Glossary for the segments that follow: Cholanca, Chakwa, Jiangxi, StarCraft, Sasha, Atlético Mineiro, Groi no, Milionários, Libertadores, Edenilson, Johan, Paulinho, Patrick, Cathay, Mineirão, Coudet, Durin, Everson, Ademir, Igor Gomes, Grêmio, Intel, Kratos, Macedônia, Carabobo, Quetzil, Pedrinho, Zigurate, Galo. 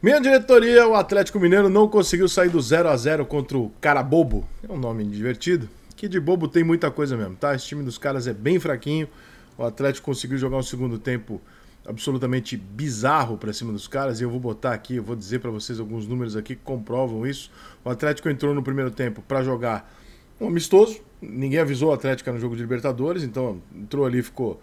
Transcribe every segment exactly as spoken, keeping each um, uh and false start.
Minha diretoria, o Atlético Mineiro não conseguiu sair do zero a zero contra o Carabobo. É um nome divertido, que de bobo tem muita coisa mesmo, tá? Esse time dos caras é bem fraquinho. O Atlético conseguiu jogar um segundo tempo absolutamente bizarro pra cima dos caras. E eu vou botar aqui, eu vou dizer pra vocês alguns números aqui que comprovam isso. O Atlético entrou no primeiro tempo pra jogar um amistoso. Ninguém avisou o Atlético no jogo de Libertadores, então entrou ali, ficou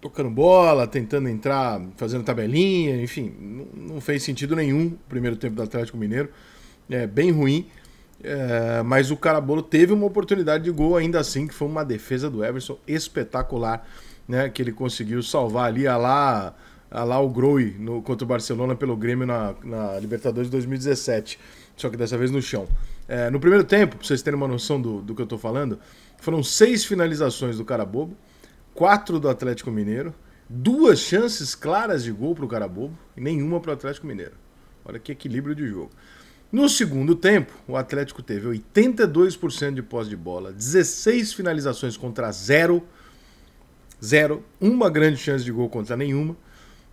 tocando bola, tentando entrar, fazendo tabelinha, enfim, não fez sentido nenhum o primeiro tempo do Atlético Mineiro, é bem ruim, é, mas o Carabobo teve uma oportunidade de gol ainda assim, que foi uma defesa do Everson espetacular, né, que ele conseguiu salvar ali, a lá, a lá o Groi no, contra o Barcelona pelo Grêmio na, na Libertadores de dois mil e dezessete, só que dessa vez no chão. É, no primeiro tempo, pra vocês terem uma noção do, do que eu tô falando, foram seis finalizações do Carabobo, quatro do Atlético Mineiro, duas chances claras de gol para o Carabobo e nenhuma para o Atlético Mineiro. Olha que equilíbrio de jogo. No segundo tempo, o Atlético teve oitenta e dois por cento de posse de bola, dezesseis finalizações contra zero, zero, uma grande chance de gol contra nenhuma,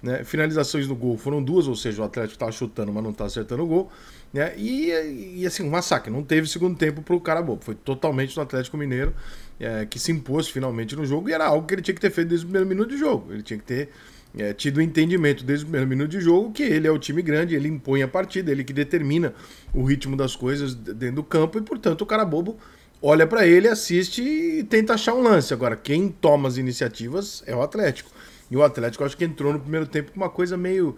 né? Finalizações no gol foram duas, ou seja, o Atlético estava chutando, mas não estava acertando o gol, né? E, e assim, um massacre, não teve segundo tempo para o Carabobo, foi totalmente no Atlético Mineiro, é, que se impôs finalmente no jogo, e era algo que ele tinha que ter feito desde o primeiro minuto de jogo, ele tinha que ter é, tido o entendimento desde o primeiro minuto de jogo, que ele é o time grande, ele impõe a partida, ele que determina o ritmo das coisas dentro do campo, e portanto o Carabobo olha para ele, assiste e tenta achar um lance. Agora, quem toma as iniciativas é o Atlético. E o Atlético, acho que entrou no primeiro tempo com uma coisa meio,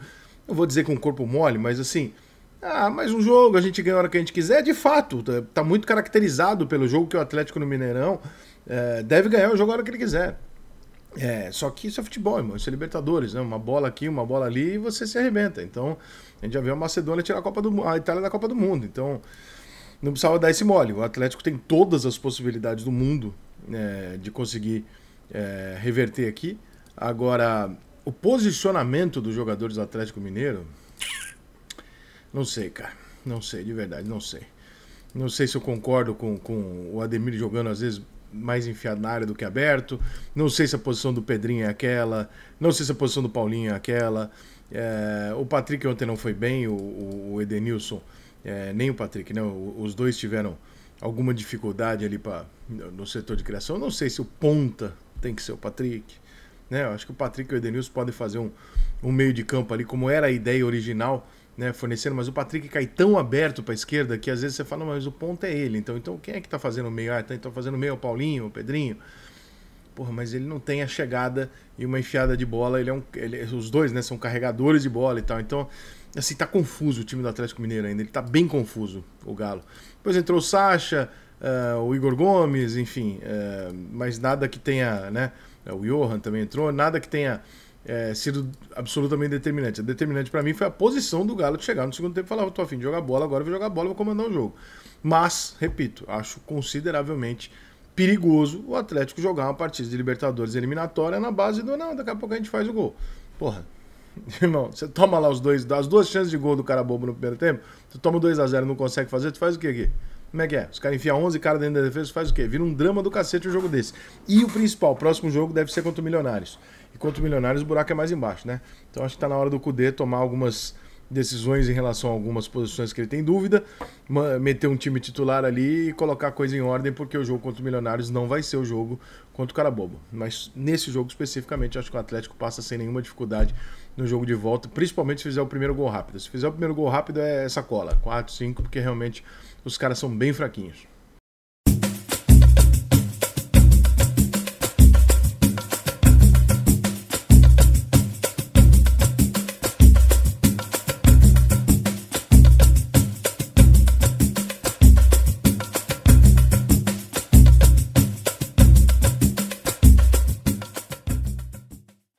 não vou dizer com um corpo mole, mas assim, ah, mais um jogo, a gente ganha a hora que a gente quiser. De fato, tá muito caracterizado pelo jogo que o Atlético no Mineirão é, deve ganhar o jogo a hora que ele quiser. É, só que isso é futebol, irmão, isso é Libertadores, né? Uma bola aqui, uma bola ali e você se arrebenta. Então, a gente já viu a Macedônia tirar a, Copa do, a Itália da Copa do Mundo. Então, não precisava dar esse mole. O Atlético tem todas as possibilidades do mundo é, de conseguir é, reverter aqui. Agora, o posicionamento dos jogadores do Atlético Mineiro, não sei, cara, não sei, de verdade, não sei. Não sei se eu concordo com, com o Ademir jogando, às vezes, mais enfiado na área do que aberto, não sei se a posição do Pedrinho é aquela, não sei se a posição do Paulinho é aquela, é, o Patrick ontem não foi bem, o, o Edenilson, é, nem o Patrick, né, os dois tiveram alguma dificuldade ali pra, no setor de criação, não sei se o ponta tem que ser o Patrick, né? Eu acho que o Patrick e o Edenilson podem fazer um, um meio de campo ali, como era a ideia original, né? Fornecendo, mas o Patrick cai tão aberto para a esquerda que às vezes você fala, mas o ponto é ele, então, então quem é que está fazendo o meio? Ah, então tá fazendo o meio o Paulinho, o Pedrinho. Porra, mas ele não tem a chegada e uma enfiada de bola, ele é um, ele, os dois, né, são carregadores de bola e tal, então, assim, tá confuso o time do Atlético Mineiro ainda, ele tá bem confuso, o Galo. Depois entrou o Sasha, uh, o Igor Gomes, enfim, uh, mas nada que tenha, né, o Johan também entrou, nada que tenha é, sido absolutamente determinante. A determinante para mim foi a posição do Galo de chegar no segundo tempo e falar, eu tô afim de jogar bola, agora eu vou jogar bola, vou comandar o jogo. Mas, repito, acho consideravelmente perigoso o Atlético jogar uma partida de Libertadores eliminatória na base do, não, daqui a pouco a gente faz o gol. Porra, irmão, você toma lá os dois, as duas chances de gol do Carabobo no primeiro tempo, tu toma dois a zero e não consegue fazer, tu faz o que aqui? Como é que é? Os caras enfiam onze caras dentro da defesa, faz o quê? Vira um drama do cacete um jogo desse. E o principal, o próximo jogo deve ser contra o Milionários. E contra o Milionários o buraco é mais embaixo, né? Então acho que tá na hora do Coudet tomar algumas decisões em relação a algumas posições que ele tem dúvida, meter um time titular ali e colocar a coisa em ordem, porque o jogo contra o Milionários não vai ser o jogo contra o Carabobo. Mas nesse jogo especificamente, acho que o Atlético passa sem nenhuma dificuldade no jogo de volta, principalmente se fizer o primeiro gol rápido. Se fizer o primeiro gol rápido é sacola, quatro, cinco, porque realmente os caras são bem fraquinhos.